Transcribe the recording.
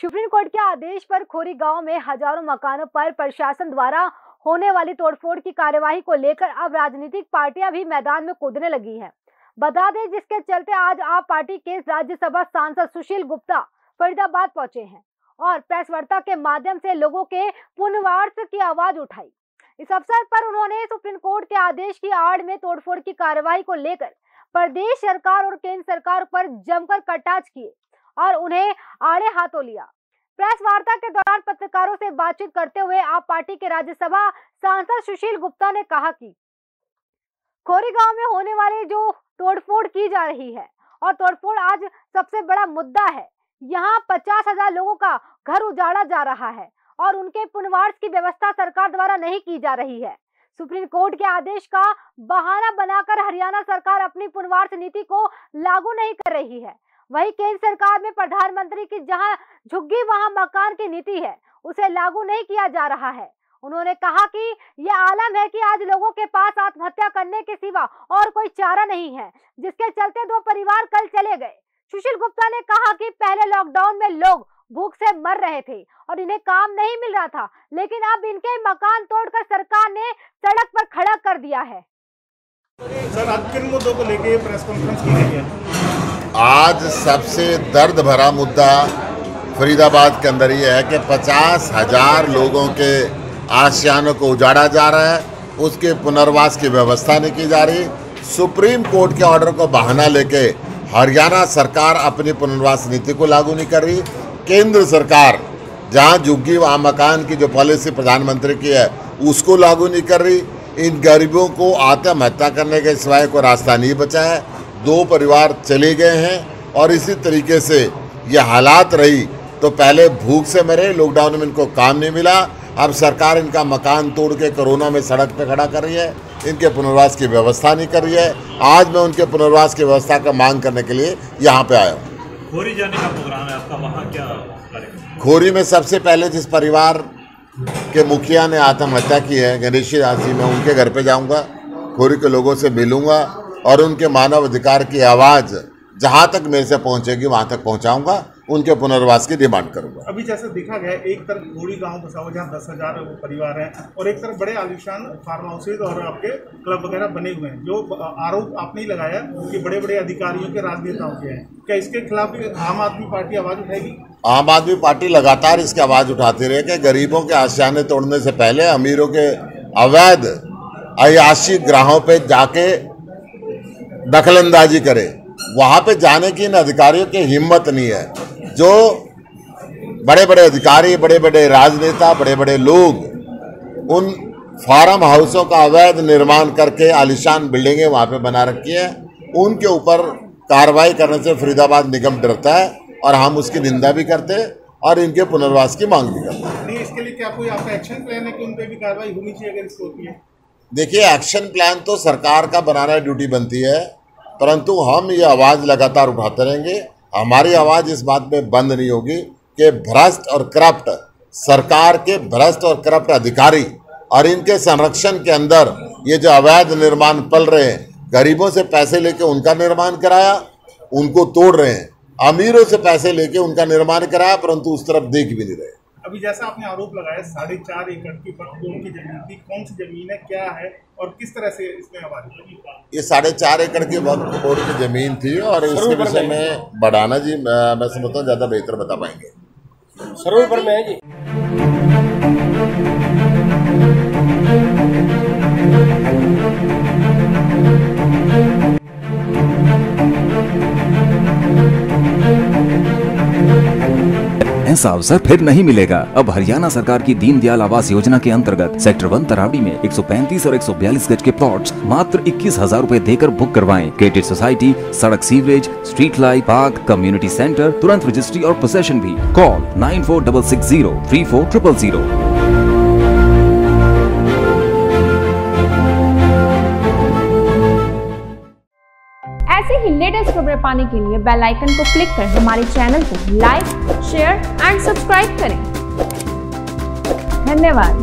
Supreme court के आदेश पर खोरी गांव में हजारों मकानों पर प्रशासन द्वारा होने वाली तोड़फोड़ की कार्यवाही को लेकर अब राजनीतिक पार्टियां भी मैदान में कूदने लगी है। बता दें जिसके चलते आज आप पार्टी के राज्यसभा सांसद सुशील गुप्ता फरीदाबाद पहुंचे हैं और प्रेस वार्ता के माध्यम से लोगों के पुनर्वास की आवाज उठाई। इस अवसर पर उन्होंने सुप्रीम कोर्ट के आदेश की आड़ में तोड़फोड़ की कार्यवाही को लेकर प्रदेश सरकार और केंद्र सरकार पर जमकर कटाक्ष किए और उन्हें आड़े हाथों लिया। प्रेस वार्ता के दौरान पत्रकारों से बातचीत करते हुए आप पार्टी के राज्यसभा सांसद सुशील गुप्ता ने कहा कि खोरी गांव में होने वाले जो तोड़फोड़ की जा रही है और तोड़फोड़ आज सबसे बड़ा मुद्दा है। यहाँ 50,000 लोगों का घर उजाड़ा जा रहा है और उनके पुनर्वास की व्यवस्था सरकार द्वारा नहीं की जा रही है। सुप्रीम कोर्ट के आदेश का बहाना बनाकर हरियाणा सरकार अपनी पुनर्वास नीति को लागू नहीं कर रही है। वहीं केंद्र सरकार में प्रधानमंत्री की जहां झुग्गी वहां मकान की नीति है, उसे लागू नहीं किया जा रहा है। उन्होंने कहा कि यह आलम है कि आज लोगों के पास आत्महत्या करने के सिवा और कोई चारा नहीं है, जिसके चलते 2 परिवार कल चले गए। सुशील गुप्ता ने कहा कि पहले लॉकडाउन में लोग भूख से मर रहे थे और इन्हें काम नहीं मिल रहा था, लेकिन अब इनके मकान तोड़कर सरकार ने सड़क पर खड़ा कर दिया है। सर, आज किन मुद्दों को लेके प्रेस कॉन्फ्रेंस की गई है? आज सबसे दर्द भरा मुद्दा फरीदाबाद के अंदर ये है कि 50,000 लोगों के आशियानों को उजाड़ा जा रहा है, उसके पुनर्वास की व्यवस्था नहीं की जा रही। सुप्रीम कोर्ट के ऑर्डर को बहाना लेके हरियाणा सरकार अपनी पुनर्वास नीति को लागू नहीं कर रही। केंद्र सरकार जहां झुग्गी वहां मकान की जो पॉलिसी प्रधानमंत्री की है, उसको लागू नहीं कर रही। इन गरीबों को आत्महत्या करने के सिवाय कोई रास्ता नहीं बचा है। 2 परिवार चले गए हैं और इसी तरीके से ये हालात रही तो पहले भूख से मरे, लॉकडाउन में इनको काम नहीं मिला, अब सरकार इनका मकान तोड़ के कोरोना में सड़क पर खड़ा कर रही है, इनके पुनर्वास की व्यवस्था नहीं कर रही है। आज मैं उनके पुनर्वास की व्यवस्था का मांग करने के लिए यहाँ पे आया हूँ। खोरी जाने का प्रोग्राम है आपका, वहाँ क्या कार्यक्रम? खोरी में सबसे पहले जिस परिवार के मुखिया ने आत्महत्या की है, गणेशी दास जी, मैं उनके घर पे जाऊँगा, खोरी के लोगों से मिलूँगा और उनके मानवाधिकार की आवाज़ जहाँ तक मेरे से पहुँचेगी वहाँ तक पहुँचाऊँगा, उनके पुनर्वास की डिमांड करूंगा। अभी जैसे देखा गया, एक तरफ खोरी गांव बसा हुआ जहाँ 10,000 परिवार हैं और एक तरफ बड़े आलिशान फार्म हाउसेज और आपके क्लब वगैरह बने हुए हैं। जो आरोप आपने लगाया कि बड़े बड़े अधिकारियों के, राजनेताओं के हैं, क्या इसके खिलाफ आम आदमी पार्टी आवाज उठाएगी? आम आदमी पार्टी लगातार इसकी आवाज उठाती रहे कि गरीबों के आशियाने तोड़ने से पहले अमीरों के अवैध अयाशी ग्राहों पर जाके दखलंदाजी करे। वहाँ पे जाने की इन अधिकारियों की हिम्मत नहीं है। जो बड़े बड़े अधिकारी, बड़े बड़े राजनेता, बड़े बड़े लोग उन फार्म हाउसों का अवैध निर्माण करके आलिशान बिल्डिंगें वहाँ पे बना रखी है, उनके ऊपर कार्रवाई करने से फरीदाबाद निगम डरता है और हम उसकी निंदा भी करते हैं और इनके पुनर्वास की मांग भी करते हैं। इसके लिए क्या कोई आपका एक्शन प्लान है कि उन पर भी कार्रवाई होनी चाहिए अगर इसको होती है? देखिए, एक्शन प्लान तो सरकार का बनाना ड्यूटी बनती है, परंतु हम ये आवाज़ लगातार उठाते रहेंगे। हमारी आवाज़ इस बात में बंद नहीं होगी कि भ्रष्ट और करप्ट सरकार के भ्रष्ट और करप्ट अधिकारी और इनके संरक्षण के अंदर ये जो अवैध निर्माण पल रहे हैं, गरीबों से पैसे लेके उनका निर्माण कराया, उनको तोड़ रहे हैं, अमीरों से पैसे लेके उनका निर्माण कराया, परंतु उस तरफ देख भी नहीं रहे। अभी जैसा आपने आरोप लगाया 4.5 एकड़ की जमीन थी, कौन सी जमीन है, क्या है और किस तरह से इसमें आबादी? ये 4.5 एकड़ की वक्फ बोर्ड की जमीन थी और इसके विषय में बढ़ाना जी मैं समझता हूँ ज्यादा बेहतर बता पाएंगे। सरोवर में है जी। ऐसा अवसर फिर नहीं मिलेगा। अब हरियाणा सरकार की दीन दयाल आवास योजना के अंतर्गत सेक्टर 1 तरावड़ी में 135 और 142 गज के प्लॉट्स मात्र 21,000 रूपए देकर बुक करवाएं। गेटेड सोसाइटी, सड़क, sewerage, street light, park, community centre, तुरंत रजिस्ट्री और पोसेशन भी। कॉल 9466034000। ऐसे ही लेटेस्ट खबरें पाने के लिए बेल आइकन को क्लिक कर हमारे चैनल को लाइक, शेयर एंड सब्सक्राइब करें। धन्यवाद।